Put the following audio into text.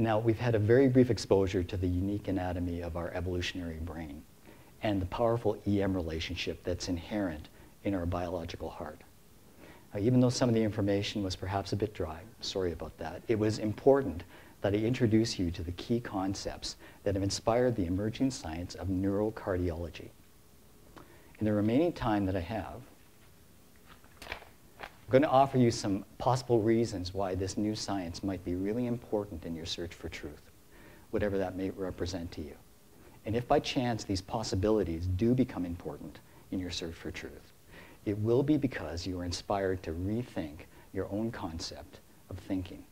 Now, we've had a very brief exposure to the unique anatomy of our evolutionary brain and the powerful EM relationship that's inherent in our biological heart. Even though some of the information was perhaps a bit dry, sorry about that, it was important that I introduce you to the key concepts that have inspired the emerging science of neurocardiology. In the remaining time that I have, I'm going to offer you some possible reasons why this new science might be really important in your search for truth, whatever that may represent to you. And if by chance these possibilities do become important in your search for truth, it will be because you are inspired to rethink your own concept of thinking.